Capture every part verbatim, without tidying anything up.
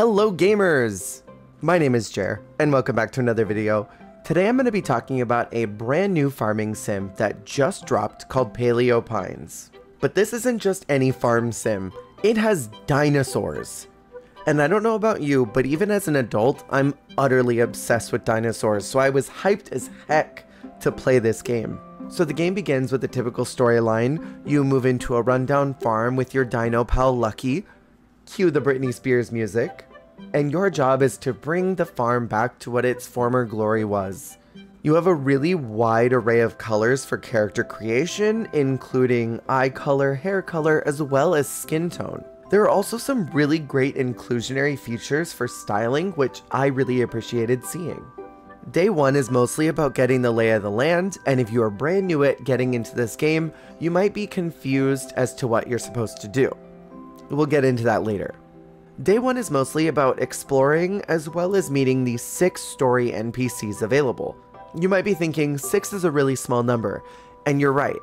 Hello gamers! My name is Jer, and welcome back to another video. Today I'm going to be talking about a brand new farming sim that just dropped called Paleo Pines. But this isn't just any farm sim, it has dinosaurs. And I don't know about you, but even as an adult, I'm utterly obsessed with dinosaurs, so I was hyped as heck to play this game. So the game begins with the typical storyline. You move into a rundown farm with your dino pal Lucky, cue the Britney Spears music, and your job is to bring the farm back to what its former glory was. You have a really wide array of colors for character creation, including eye color, hair color, as well as skin tone. There are also some really great inclusionary features for styling, which I really appreciated seeing. Day one is mostly about getting the lay of the land, and if you are brand new at getting into this game, you might be confused as to what you're supposed to do. We'll get into that later. Day one is mostly about exploring as well as meeting the six story N P Cs available. You might be thinking six is a really small number, and you're right,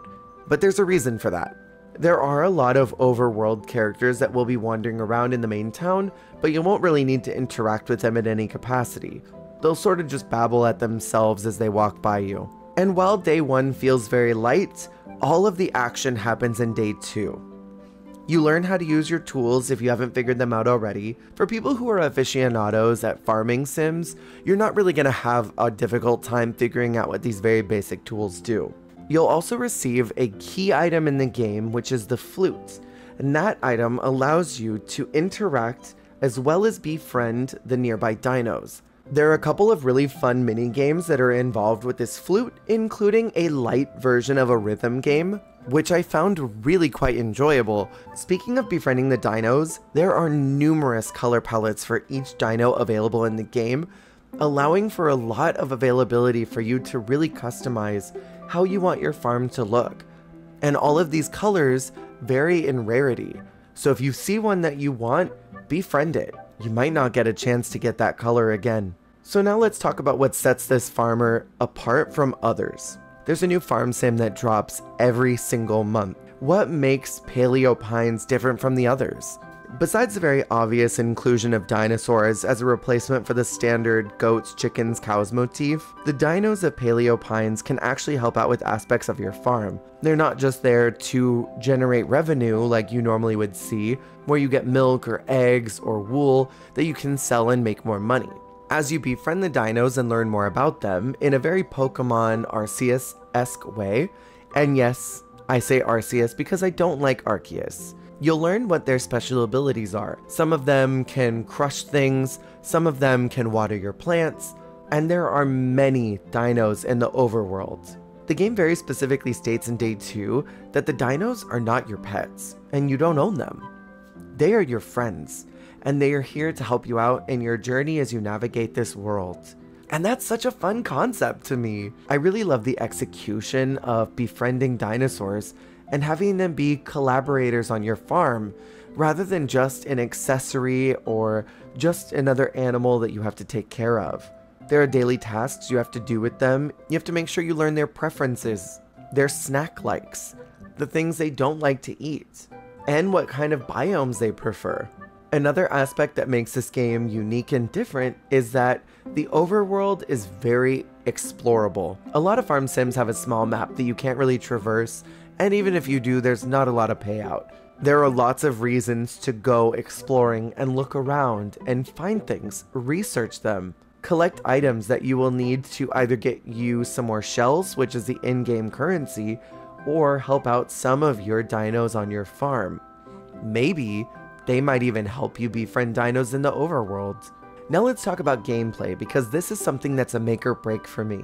but there's a reason for that. There are a lot of overworld characters that will be wandering around in the main town, but you won't really need to interact with them in any capacity. They'll sort of just babble at themselves as they walk by you. And while day one feels very light, all of the action happens in day two. You learn how to use your tools if you haven't figured them out already. For people who are aficionados at farming sims, you're not really going to have a difficult time figuring out what these very basic tools do. You'll also receive a key item in the game, which is the flute, and that item allows you to interact as well as befriend the nearby dinos. There are a couple of really fun mini games that are involved with this flute, including a light version of a rhythm game, which I found really quite enjoyable. Speaking of befriending the dinos, there are numerous color palettes for each dino available in the game, allowing for a lot of availability for you to really customize how you want your farm to look. And all of these colors vary in rarity, so if you see one that you want, befriend it. You might not get a chance to get that color again. So now let's talk about what sets this farmer apart from others. There's a new farm sim that drops every single month. What makes Paleo Pines different from the others? Besides the very obvious inclusion of dinosaurs as a replacement for the standard goats, chickens, cows motif, the dinos of Paleo Pines can actually help out with aspects of your farm. They're not just there to generate revenue like you normally would see, where you get milk or eggs or wool that you can sell and make more money. As you befriend the dinos and learn more about them in a very Pokemon Arceus-esque way, and yes, I say Arceus because I don't like Arceus, you'll learn what their special abilities are. Some of them can crush things, some of them can water your plants, and there are many dinos in the overworld. The game very specifically states in Day two that the dinos are not your pets, and you don't own them. They are your friends, and they are here to help you out in your journey as you navigate this world. And that's such a fun concept to me. I really love the execution of befriending dinosaurs and having them be collaborators on your farm, rather than just an accessory or just another animal that you have to take care of. There are daily tasks you have to do with them. You have to make sure you learn their preferences, their snack likes, the things they don't like to eat, and what kind of biomes they prefer. Another aspect that makes this game unique and different is that the overworld is very explorable. A lot of farm sims have a small map that you can't really traverse, and even if you do, there's not a lot of payout. There are lots of reasons to go exploring and look around and find things, research them, collect items that you will need to either get you some more shells, which is the in-game currency, or help out some of your dinos on your farm. Maybe they might even help you befriend dinos in the overworld. Now let's talk about gameplay, because this is something that's a make or break for me.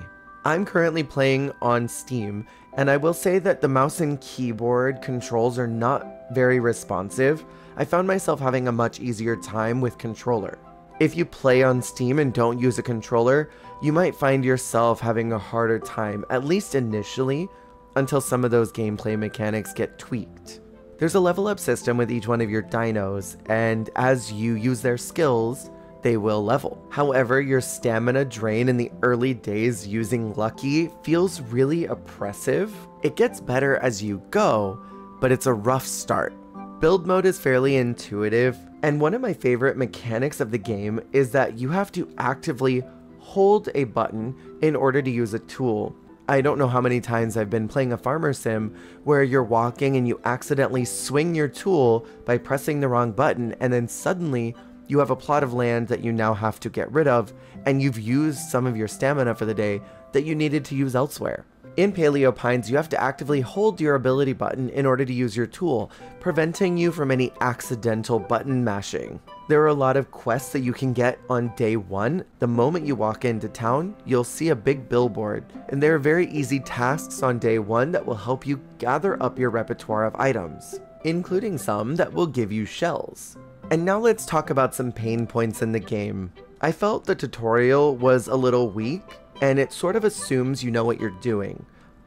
I'm currently playing on Steam, and I will say that the mouse and keyboard controls are not very responsive. I found myself having a much easier time with controller. If you play on Steam and don't use a controller, you might find yourself having a harder time, at least initially, until some of those gameplay mechanics get tweaked. There's a level up system with each one of your dinos, and as you use their skills, they will level. However, your stamina drain in the early days using Lucky feels really oppressive. It gets better as you go, but it's a rough start. Build mode is fairly intuitive, And one of my favorite mechanics of the game is that you have to actively hold a button in order to use a tool. I don't know how many times I've been playing a farmer sim where you're walking and you accidentally swing your tool by pressing the wrong button, and then suddenly you have a plot of land that you now have to get rid of, and you've used some of your stamina for the day that you needed to use elsewhere. In Paleo Pines, you have to actively hold your ability button in order to use your tool, preventing you from any accidental button mashing. There are a lot of quests that you can get on day one. The moment you walk into town, you'll see a big billboard, and there are very easy tasks on day one that will help you gather up your repertoire of items, including some that will give you shells. And now let's talk about some pain points in the game. I felt the tutorial was a little weak, and it sort of assumes you know what you're doing.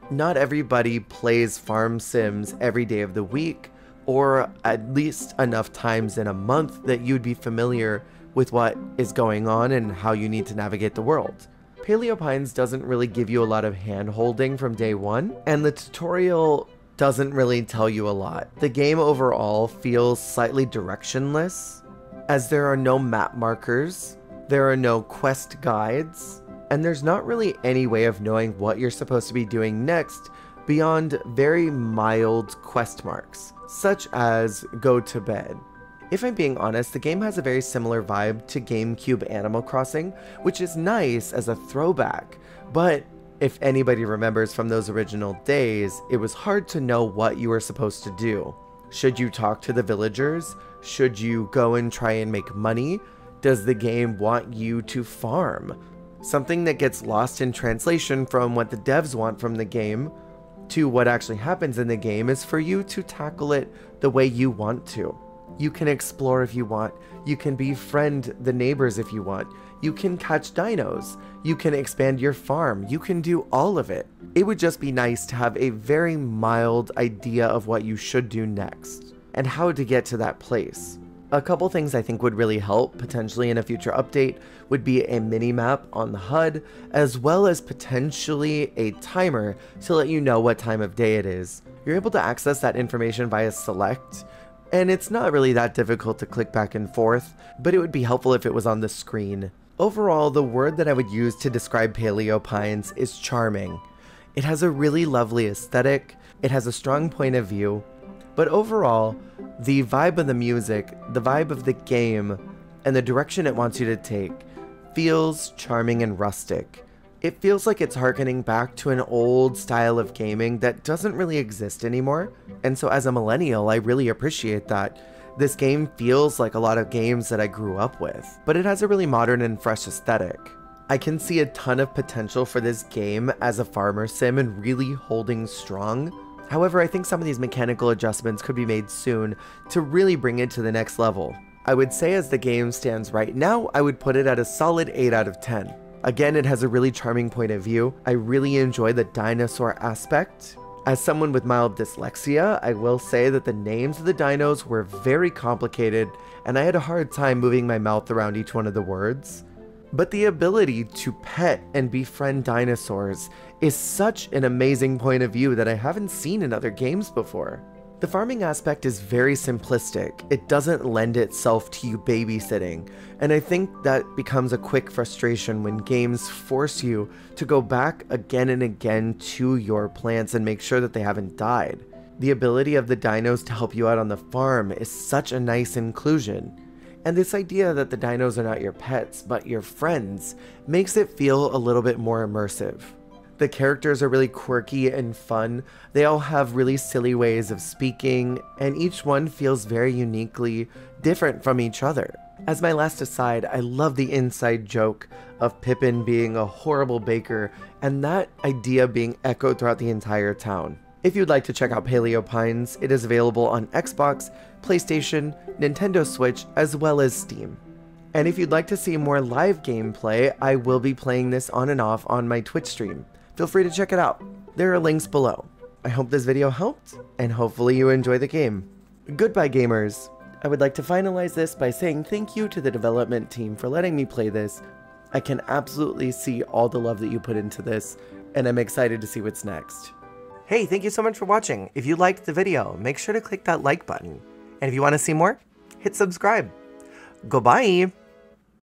Not everybody plays farm sims every day of the week, or at least enough times in a month that you'd be familiar with what is going on and how you need to navigate the world. Paleo Pines doesn't really give you a lot of hand-holding from day one, and the tutorial doesn't really tell you a lot. The game overall feels slightly directionless, as there are no map markers, there are no quest guides, and there's not really any way of knowing what you're supposed to be doing next beyond very mild quest marks, such as go to bed. If I'm being honest, the game has a very similar vibe to GameCube Animal Crossing, which is nice as a throwback, but if anybody remembers from those original days, it was hard to know what you were supposed to do. Should you talk to the villagers? Should you go and try and make money? Does the game want you to farm? Something that gets lost in translation from what the devs want from the game to what actually happens in the game is for you to tackle it the way you want to. You can explore if you want, you can befriend the neighbors if you want, you can catch dinos, you can expand your farm, you can do all of it. It would just be nice to have a very mild idea of what you should do next, and how to get to that place. A couple things I think would really help, potentially in a future update, would be a mini-map on the H U D, as well as potentially a timer to let you know what time of day it is. You're able to access that information via select, and it's not really that difficult to click back and forth, but it would be helpful if it was on the screen. Overall, the word that I would use to describe Paleo Pines is charming. It has a really lovely aesthetic, it has a strong point of view, but overall, the vibe of the music, the vibe of the game, and the direction it wants you to take feels charming and rustic. It feels like it's harkening back to an old style of gaming that doesn't really exist anymore, and so as a millennial, I really appreciate that. This game feels like a lot of games that I grew up with, but it has a really modern and fresh aesthetic. I can see a ton of potential for this game as a farmer sim and really holding strong. However, I think some of these mechanical adjustments could be made soon to really bring it to the next level. I would say as the game stands right now, I would put it at a solid eight out of ten. Again, it has a really charming point of view. I really enjoy the dinosaur aspect. As someone with mild dyslexia, I will say that the names of the dinos were very complicated, and I had a hard time moving my mouth around each one of the words. But the ability to pet and befriend dinosaurs is such an amazing point of view that I haven't seen in other games before. The farming aspect is very simplistic, it doesn't lend itself to you babysitting, and I think that becomes a quick frustration when games force you to go back again and again to your plants and make sure that they haven't died. The ability of the dinos to help you out on the farm is such a nice inclusion. And this idea that the dinos are not your pets, but your friends, makes it feel a little bit more immersive. The characters are really quirky and fun, they all have really silly ways of speaking, and each one feels very uniquely different from each other. As my last aside, I love the inside joke of Pippin being a horrible baker, and that idea being echoed throughout the entire town. If you'd like to check out Paleo Pines, it is available on Xbox, PlayStation, Nintendo Switch, as well as Steam. And if you'd like to see more live gameplay, I will be playing this on and off on my Twitch stream. Feel free to check it out. There are links below. I hope this video helped, and hopefully you enjoy the game. Goodbye, gamers. I would like to finalize this by saying thank you to the development team for letting me play this. I can absolutely see all the love that you put into this, and I'm excited to see what's next. Hey, thank you so much for watching. If you liked the video, make sure to click that like button. And if you want to see more, hit subscribe. Goodbye.